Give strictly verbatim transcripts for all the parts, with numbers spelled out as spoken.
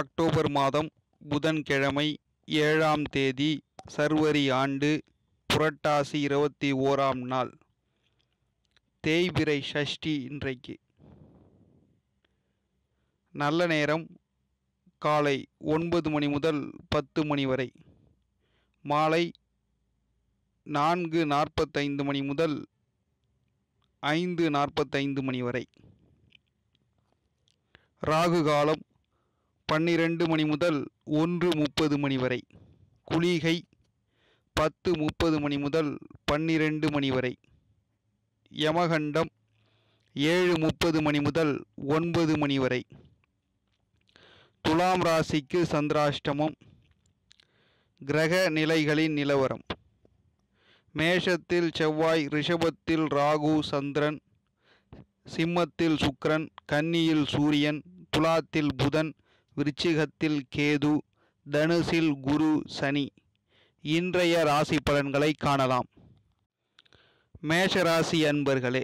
October மாதம் புதன்கிழமை ஏழாம் தேதி சர்வரி ஆண்டு புரட்டாசி இருபத்தி ஓராம் நாள் தேய்பிறை சஷ்டி இன்றைக்கு. நல்ல நேரம் காலை ஒன்பது மணி முதல் பத்து மணி வரை, மாலை நான்கு நாற்பத்தைந்து மணி முதல் ஐந்து நாற்பத்தைந்து மணி வரை. ராகு காலம் பன்னிரண்டு மணி முதல் ஒன்று முப்பது மணி வரை, குளிகை பத்து முப்பது மணி முதல் பன்னிரண்டு மணி வரை. யமகண்டம் ஏழு முப்பது மணி முதல் ஒன்பது மணி வரை. துலாம் ராசிக்கு சந்திராஷ்டமம். கிரக நிலைகளின் நிலவரம்: மேஷத்தில் செவ்வாய், ரிஷபத்தில் ராகு சந்திரன், சிம்மத்தில் சுக்கிரன், கன்னியில் சூரியன், துலாத்தில் புதன், விருச்சிகத்தில் கேது, தனுசில் குரு சனி. இன்றைய ராசி பலன்களை காணலாம். மேஷராசி அன்பர்களே,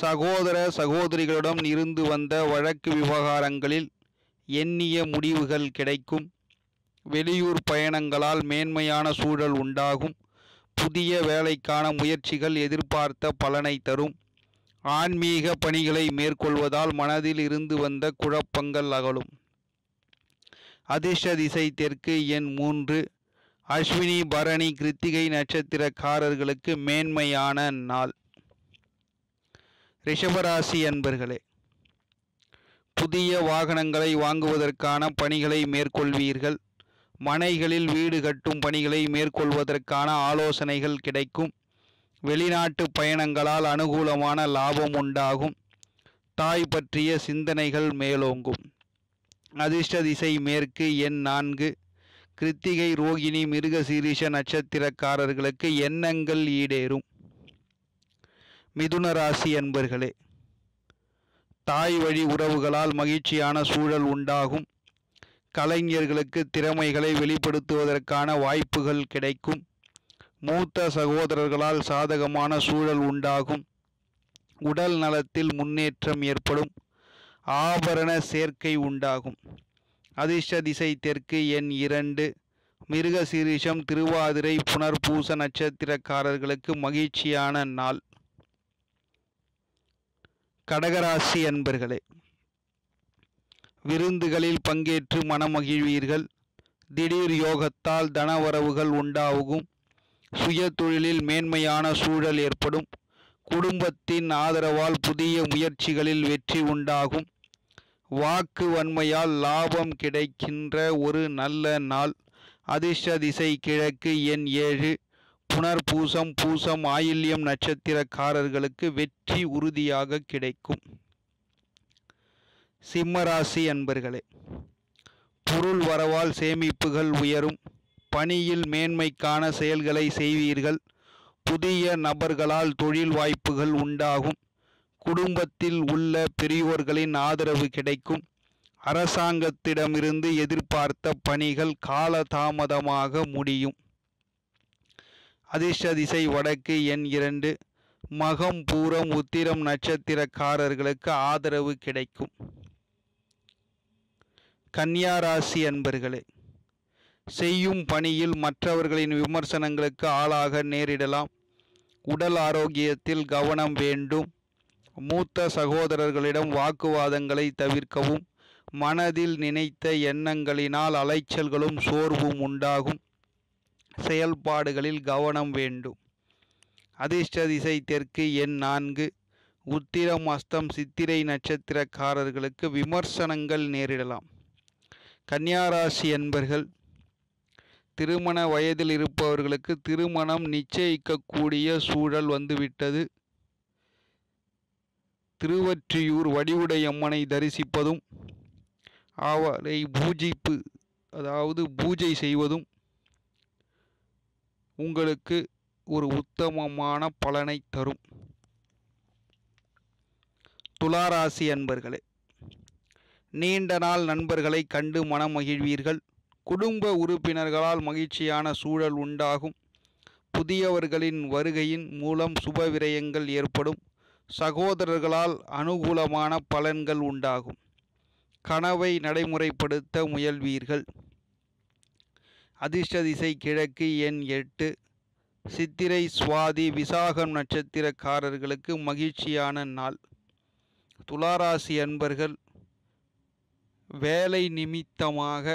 சகோதர சகோதரிகளுடன் இருந்து வந்த வழக்கு விவகாரங்களில் எண்ணிய முடிவுகள் கிடைக்கும். வெளியூர் பயணங்களால் மேன்மையான சூழல் உண்டாகும். புதிய வேலைக்கான முயற்சிகள் எதிர்பார்த்த பலனை தரும். ஆன்மீக பணிகளை மேற்கொள்வதால் மனதில் இருந்து வந்த குழப்பங்கள் அகலும். அதிர்ஷ்ட திசை தெற்கு, எண் மூன்று. அஸ்வினி, பரணி, கிருத்திகை நட்சத்திரக்காரர்களுக்கு மேன்மையான நாள். ரிஷபராசி அன்பர்களே, புதிய வாகனங்களை வாங்குவதற்கான பணிகளை மேற்கொள்வீர்கள். மனைகளில் வீடு கட்டும் பணிகளை மேற்கொள்வதற்கான ஆலோசனைகள் கிடைக்கும். வெளிநாட்டு பயணங்களால் அனுகூலமான லாபம் உண்டாகும். தாய் பற்றிய சிந்தனைகள் மேலோங்கும். அதிர்ஷ்ட திசை மேற்கு, எண் நான்கு. கிருத்திகை, ரோகிணி, மிருகசீரிஷ நட்சத்திரக்காரர்களுக்கு எண்ணங்கள் ஈடேறும். மிதுன ராசி அன்பர்களே, தாய் வழி உறவுகளால் மகிழ்ச்சியான சூழல் உண்டாகும். கலைஞர்களுக்கு திறமைகளை வெளிப்படுத்துவதற்கான வாய்ப்புகள் கிடைக்கும். மூத்த சகோதரர்களால் சாதகமான சூழல் உண்டாகும். உடல் நலத்தில் முன்னேற்றம் ஏற்படும். ஆபரண சேர்க்கை உண்டாகும். அதிர்ஷ்ட திசை தெற்கு, எண் இரண்டு. மிருகசீரிஷம், திருவாதிரை, புனர்பூச நட்சத்திரக்காரர்களுக்கு மகிழ்ச்சியான நாள். கடகராசி அன்பர்களே, விருந்துகளில் பங்கேற்று மனமகிழ்வீர்கள். திடீர் யோகத்தால் தனவரவுகள் உண்டாகும். சுய தொழிலில் மேன்மையான சூழல் ஏற்படும். குடும்பத்தின் ஆதரவால் புதிய முயற்சிகளில் வெற்றி உண்டாகும். வாக்கு வன்மையால் லாபம் கிடைக்கின்ற ஒரு நல்ல நாள். அதிர்ஷ்ட திசை கிழக்கு, எண் ஏழு. புனர்பூசம், பூசம், ஆயில்யம் நட்சத்திரக்காரர்களுக்கு வெற்றி உறுதியாக கிடைக்கும். சிம்மராசி அன்பர்களே, பொருள் வரவால் சேமிப்புகள் உயரும். பணியில் மேன்மைக்கான செயல்களை செய்வீர்கள். புதிய நபர்களால் தொழில் வாய்ப்புகள் உண்டாகும். குடும்பத்தில் உள்ள பெரியோர்களின் ஆதரவு கிடைக்கும். அரசாங்கத்திடமிருந்து எதிர்பார்த்த பணிகள் காலதாமதமாக முடியும். அதிர்ஷ்ட திசை வடக்கு, எண் இரண்டு. மகம், பூரம், உத்திரம் நட்சத்திரக்காரர்களுக்கு ஆதரவு கிடைக்கும். கன்னியாராசி அன்பர்களே, செய்யும் பணியில் மற்றவர்களின் விமர்சனங்களுக்கு ஆளாக நேரிடலாம். உடல் ஆரோக்கியத்தில் கவனம் வேண்டும். மூத்த சகோதரர்களிடம் வாக்குவாதங்களை தவிர்க்கவும். மனதில் நினைத்த எண்ணங்களினால் அலைச்சல்களும் சோர்வும் உண்டாகும். செயல்பாடுகளில் கவனம் வேண்டும். அதிர்ஷ்ட திசை தெற்கு, எண் நான்கு. உத்திரம், அஸ்தம், சித்திரை நட்சத்திரக்காரர்களுக்கு விமர்சனங்கள் நேரிடலாம். கன்னியாராசி என்பர்கள், திருமண வயதில் இருப்பவர்களுக்கு திருமணம் நிச்சயிக்கக்கூடிய சூழல் வந்துவிட்டது. திருவற்றியூர் வடிவுடையம்மனை தரிசிப்பதும் அவரை பூஜிப்பு அதாவது பூஜை செய்வதும் உங்களுக்கு ஒரு உத்தமமான பலனை தரும். துளாராசி அன்பர்களே, நீண்ட நாள் நண்பர்களை கண்டு மனமகிழ்வீர்கள். குடும்ப உறுப்பினர்களால் மகிழ்ச்சியான சூழல் உண்டாகும். புதியவர்களின் வருகையின் மூலம் சுப விரயங்கள் ஏற்படும். சகோதரர்களால் அனுகூலமான பலன்கள் உண்டாகும். கனவை நடைமுறைப்படுத்த முயல்வீர்கள். அதிர்ஷ்ட திசை கிழக்கு. எண் எட்டு. சித்திரை சுவாதி விசாகம் நட்சத்திரக்காரர்களுக்கு மகிழ்ச்சியான நாள். துளாராசி அன்பர்கள், வேலை நிமித்தமாக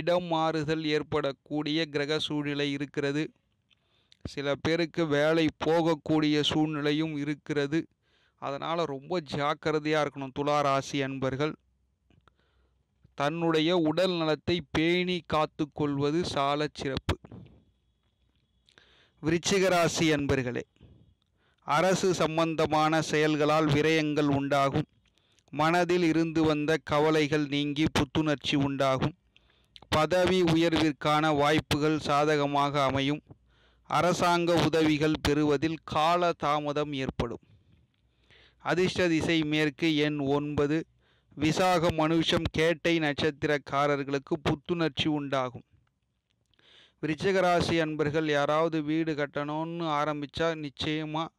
இடம் மாறுதல் ஏற்படக்கூடிய கிரக சூழ்நிலை இருக்கிறது. சில பேருக்கு வேலை போகக்கூடிய சூழ்நிலையும் இருக்கிறது. அதனால் ரொம்ப ஜாக்கிரதையாக இருக்கணும். துளாராசி அன்பர்கள் தன்னுடைய உடல் நலத்தை பேணி காத்து கொள்வது சால சிறப்பு. விருச்சிகராசி அன்பர்களே, அரசு சம்பந்தமான செயல்களால் விரயங்கள் உண்டாகும். மனதில் இருந்து வந்த கவலைகள் நீங்கி புத்துணர்ச்சி உண்டாகும். பதவி உயர்விற்கான வாய்ப்புகள் சாதகமாக அமையும். அரசாங்க உதவிகள் பெறுவதில் கால தாமதம் ஏற்படும். அதிர்ஷ்ட திசை மேற்கு. எண் ஒன்பது. விசாக மனுஷம் கேட்டை நட்சத்திரக்காரர்களுக்கு புத்துணர்ச்சி உண்டாகும். விருச்சிகராசி அன்பர்கள் யாராவது வீடு கட்டணும்னு ஆரம்பித்தா நிச்சயமாக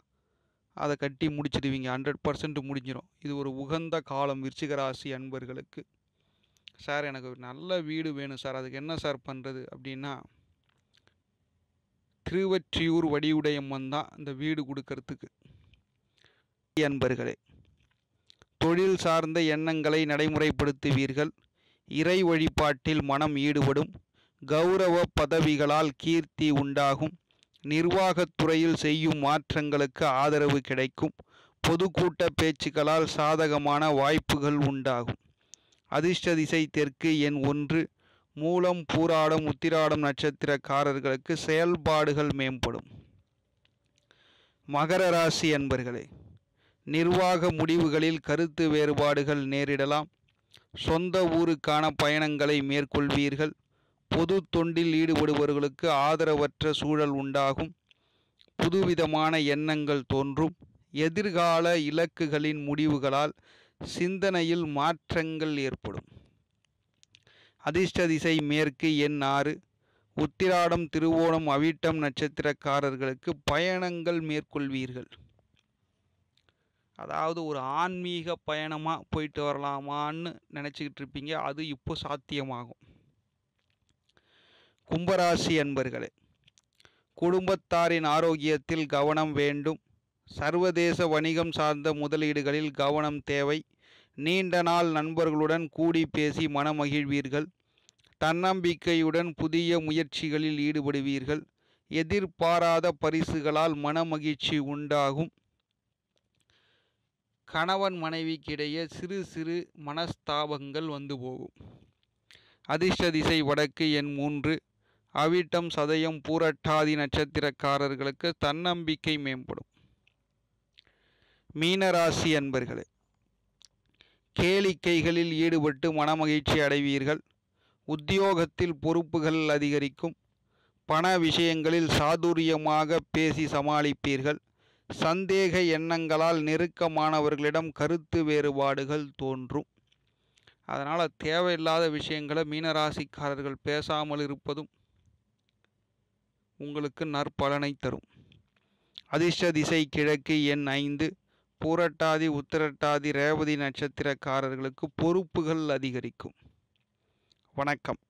அதை கட்டி முடிச்சிடுவீங்க. ஹண்ட்ரட் பர்சன்ட் முடிஞ்சிடும். இது ஒரு உகந்த காலம் விருச்சிகராசி அன்பர்களுக்கு. சார், எனக்கு நல்ல வீடு வேணும் சார், அதுக்கு என்ன சார் பண்ணுறது அப்படின்னா, திருவொற்றியூர் வடிவுடையம்மன் தான் இந்த வீடு கொடுக்கறதுக்கு. அன்பர்களே, தொழில் சார்ந்த எண்ணங்களை நடைமுறைப்படுத்துவீர்கள். இறை வழிபாட்டில் மனம் ஈடுபடும். கௌரவ பதவிகளால் கீர்த்தி உண்டாகும். நிர்வாகத்துறையில் செய்யும் மாற்றங்களுக்கு ஆதரவு கிடைக்கும். பொதுக்கூட்ட பேச்சுக்களால் சாதகமான வாய்ப்புகள் உண்டாகும். அதிர்ஷ்ட திசை தெற்கு. எண் ஒன்று. மூலம் பூராடம் உத்திராடம் நட்சத்திரக்காரர்களுக்கு செயல்பாடுகள் மேம்படும். மகர ராசி அன்பர்களே, நிர்வாக முடிவுகளில் கருத்து வேறுபாடுகள் நேரிடலாம். சொந்த ஊருக்கான பயணங்களை மேற்கொள்வீர்கள். பொது தொண்டில் ஈடுபடுபவர்களுக்கு ஆதரவற்ற சூழல் உண்டாகும். புதுவிதமான எண்ணங்கள் தோன்றும். எதிர்கால இலக்குகளின் முடிவுகளால் சிந்தனையில் மாற்றங்கள் ஏற்படும். அதிர்ஷ்ட திசை மேற்கு. எண் ஆறு. உத்திராடம் திருவோணம் அவிட்டம் நட்சத்திரக்காரர்களுக்கு பயணங்கள் மேற்கொள்வீர்கள். அதாவது ஒரு ஆன்மீக பயணமாக போயிட்டு வரலாமான்னு நினச்சிக்கிட்டு இருப்பீங்க. அது இப்போ சாத்தியமாகும். கும்பராசி அன்பர்களே, குடும்பத்தாரின் ஆரோக்கியத்தில் கவனம் வேண்டும். சர்வதேச வணிகம் சார்ந்த முதலீடுகளில் கவனம் தேவை. நீண்ட நாள் நண்பர்களுடன் கூடி பேசி மனமகிழ்வீர்கள். தன்னம்பிக்கையுடன் புதிய முயற்சிகளில் ஈடுபடுவீர்கள். எதிர்பாராத பரிசுகளால் மனமகிழ்ச்சி உண்டாகும். கணவன் மனைவிக்கிடையே சிறு சிறு மனஸ்தாபங்கள் வந்து போகும். அதிர்ஷ்ட திசை வடக்கு. எண் மூன்று. அவிட்டம் சதயம் பூரட்டாதி நட்சத்திரக்காரர்களுக்கு தன்னம்பிக்கை மேம்படும். மீனராசி அன்பர்களே, கேளிக்கைகளில் ஈடுபட்டு மனமகிழ்ச்சி அடைவீர்கள். உத்தியோகத்தில் பொறுப்புகள் அதிகரிக்கும். பண விஷயங்களில் சாதுரியமாக பேசி சமாளிப்பீர்கள். சந்தேக எண்ணங்களால் நெருக்கமானவர்களிடம் கருத்து வேறுபாடுகள் தோன்றும். அதனால் தேவையில்லாத விஷயங்களை மீனராசிக்காரர்கள் பேசாமல் இருப்பதும் உங்களுக்கு நற்பலனை தரும். அதிர்ஷ்ட திசை கிழக்கு. எண் ஐந்து. பூரட்டாதி உத்திரட்டாதி ரேவதி நட்சத்திரக்காரர்களுக்கு பொறுப்புகள் அதிகரிக்கும். வணக்கம்.